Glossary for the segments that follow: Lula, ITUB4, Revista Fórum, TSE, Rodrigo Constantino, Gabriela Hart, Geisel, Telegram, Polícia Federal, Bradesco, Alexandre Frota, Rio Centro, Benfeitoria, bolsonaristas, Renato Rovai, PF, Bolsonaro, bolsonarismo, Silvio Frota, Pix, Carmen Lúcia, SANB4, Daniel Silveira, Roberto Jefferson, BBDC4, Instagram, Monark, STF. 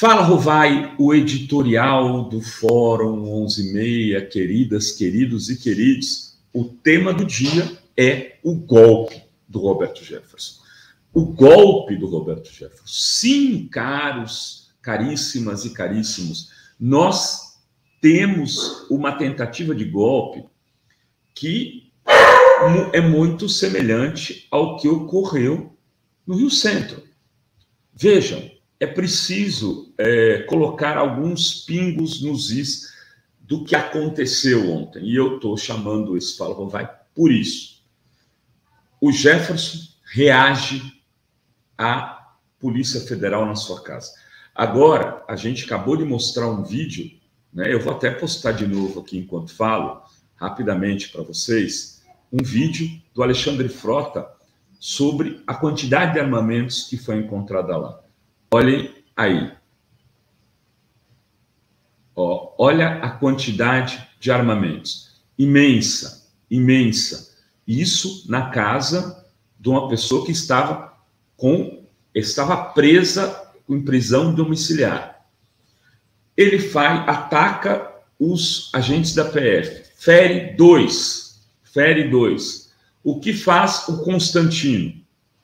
Fala, Rovai, o editorial do Fórum 11h30, queridas, queridos e queridos. O tema do dia é o golpe do Roberto Jefferson. O golpe do Roberto Jefferson. Sim, caros, caríssimas e caríssimos, nós temos uma tentativa de golpe que é muito semelhante ao que ocorreu no Rio Centro. Vejam, é preciso colocar alguns pingos nos is do que aconteceu ontem. E eu estou chamando esse Fala Rovai por isso. O Jefferson reage à Polícia Federal na sua casa. Agora, a gente acabou de mostrar um vídeo, né? Eu vou até postar de novo aqui enquanto falo, rapidamente para vocês, um vídeo do Alexandre Frota sobre a quantidade de armamentos que foi encontrada lá. Olhem aí. Ó, olha a quantidade de armamentos. Imensa, imensa. Isso na casa de uma pessoa que estava presa em prisão domiciliar. Ele ataca os agentes da PF. Fere dois. O que faz o Constantino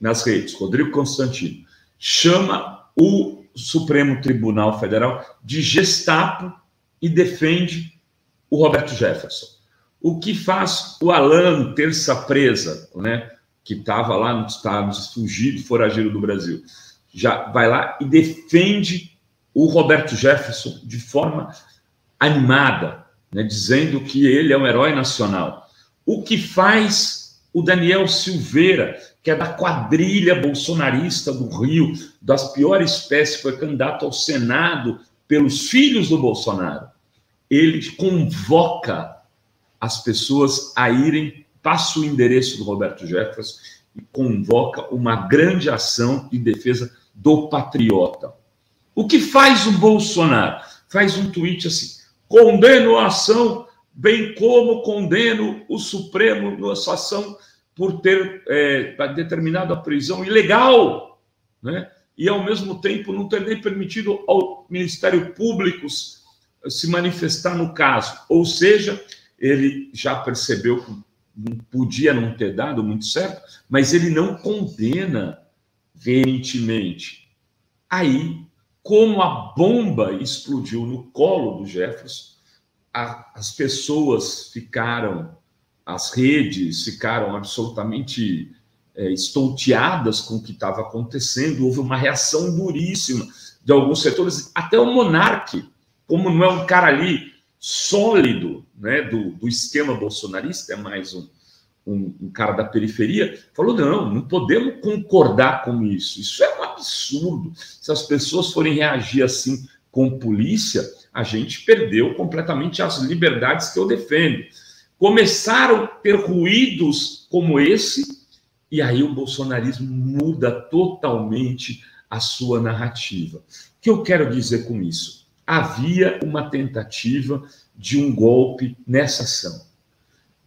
nas redes? Rodrigo Constantino chama o Supremo Tribunal Federal de Gestapo e defende o Roberto Jefferson. O que faz o Allan, terça presa, né, que estava lá nos Estados, fugido, foragido do Brasil, já vai lá e defende o Roberto Jefferson de forma animada, né, dizendo que ele é um herói nacional. O que faz o Daniel Silveira, que é da quadrilha bolsonarista do Rio, das piores espécies, foi candidato ao Senado pelos filhos do Bolsonaro. Ele convoca as pessoas a irem, passa o endereço do Roberto Jefferson e convoca uma grande ação de defesa do patriota. O que faz o Bolsonaro? Faz um tweet assim: condeno a ação, bem como condeno o Supremo na sua ação por ter determinado a prisão ilegal, né? E, ao mesmo tempo, não ter nem permitido ao Ministério Público se manifestar no caso. Ou seja, ele já percebeu que não podia não ter dado muito certo, mas ele não condena veementemente. Aí, como a bomba explodiu no colo do Jefferson, as pessoas ficaram... As redes ficaram absolutamente estonteadas com o que estava acontecendo. Houve uma reação duríssima de alguns setores, até o Monark, como não é um cara ali sólido, né, do esquema bolsonarista, é mais um cara da periferia, falou: não podemos concordar com isso. Isso é um absurdo. Se as pessoas forem reagir assim com polícia, a gente perdeu completamente as liberdades que eu defendo. Começaram a ter ruídos como esse, e aí o bolsonarismo muda totalmente a sua narrativa. O que eu quero dizer com isso? Havia uma tentativa de um golpe nessa ação.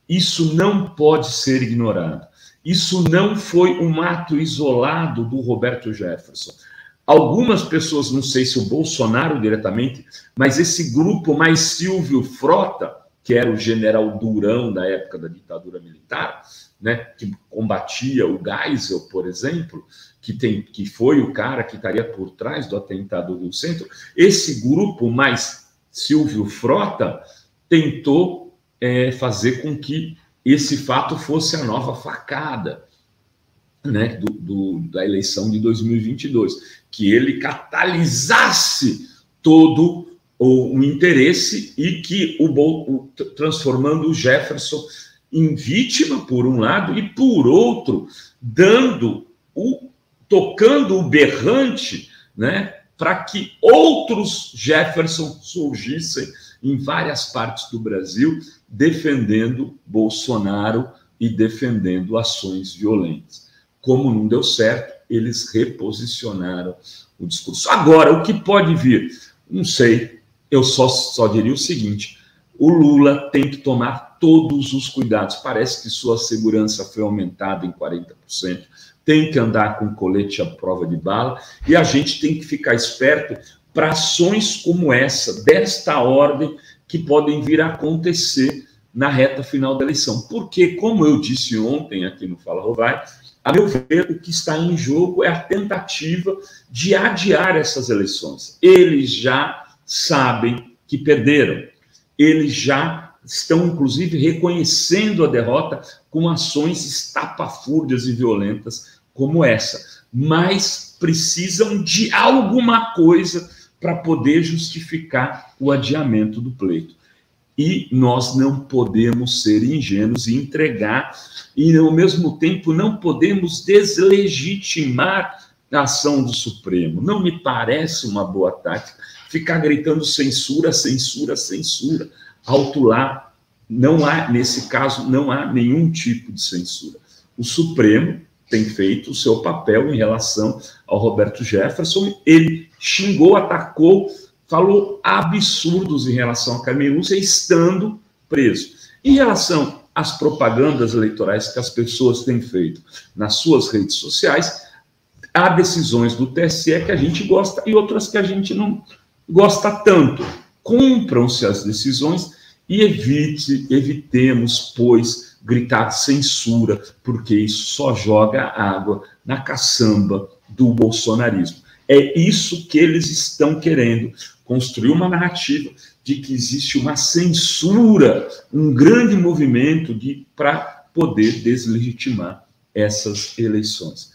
Isso não pode ser ignorado. Isso não foi um ato isolado do Roberto Jefferson. Algumas pessoas, não sei se o Bolsonaro diretamente, mas esse grupo mais Silvio Frota, que era o general Durão da época da ditadura militar, né, que combatia o Geisel, por exemplo, que foi o cara que estaria por trás do atentado do Rio Centro. Esse grupo, mais Silvio Frota, tentou fazer com que esse fato fosse a nova facada, né, da eleição de 2022, que ele catalisasse todo um interesse e que transformando o Jefferson em vítima, por um lado, e por outro, tocando o berrante, né, para que outros Jefferson surgissem em várias partes do Brasil, defendendo Bolsonaro e defendendo ações violentas. Como não deu certo, eles reposicionaram o discurso. Agora, o que pode vir? Não sei. Eu só diria o seguinte: o Lula tem que tomar todos os cuidados. Parece que sua segurança foi aumentada em 40%. Tem que andar com colete à prova de bala. E a gente tem que ficar esperto para ações como essa, desta ordem, que podem vir a acontecer na reta final da eleição. Porque, como eu disse ontem aqui no Fala Rovai, a meu ver, o que está em jogo é a tentativa de adiar essas eleições. Eles já sabem que perderam. Eles já estão, inclusive, reconhecendo a derrota com ações estapafúrdias e violentas como essa. Mas precisam de alguma coisa para poder justificar o adiamento do pleito. E nós não podemos ser ingênuos e entregar, e ao mesmo tempo não podemos deslegitimar a ação do Supremo. Não me parece uma boa tática ficar gritando censura, censura, censura, autuar. Não há, nesse caso, não há nenhum tipo de censura. O Supremo tem feito o seu papel em relação ao Roberto Jefferson. Ele xingou, atacou, falou absurdos em relação a Carmen Lúcia, estando preso. Em relação às propagandas eleitorais que as pessoas têm feito nas suas redes sociais, há decisões do TSE que a gente gosta e outras que a gente não gosta tanto. Cumpram-se as decisões e evitemos, pois, gritar censura, porque isso só joga água na caçamba do bolsonarismo. É isso que eles estão querendo, construir uma narrativa de que existe uma censura, um grande movimento para poder deslegitimar essas eleições.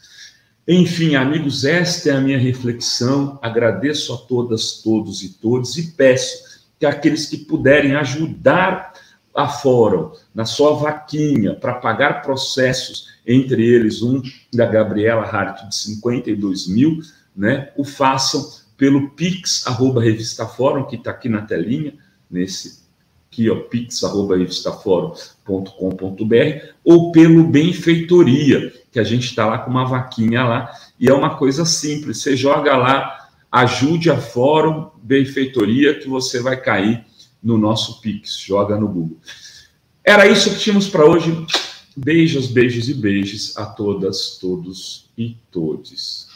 Enfim, amigos, esta é a minha reflexão. Agradeço a todas, todos e todes e peço que aqueles que puderem ajudar a Fórum na sua vaquinha para pagar processos, entre eles um da Gabriela Hart de 52 mil, né, o façam pelo pix@revistafórum, que está aqui na telinha, nesse aqui, ó, pix@revistafórum.com.br, ou pelo Benfeitoria, que a gente está lá com uma vaquinha lá, e é uma coisa simples, você joga lá, ajude a Fórum, Benfeitoria, que você vai cair no nosso pix, joga no Google. Era isso que tínhamos para hoje. Beijos, beijos e beijos a todas, todos e todes.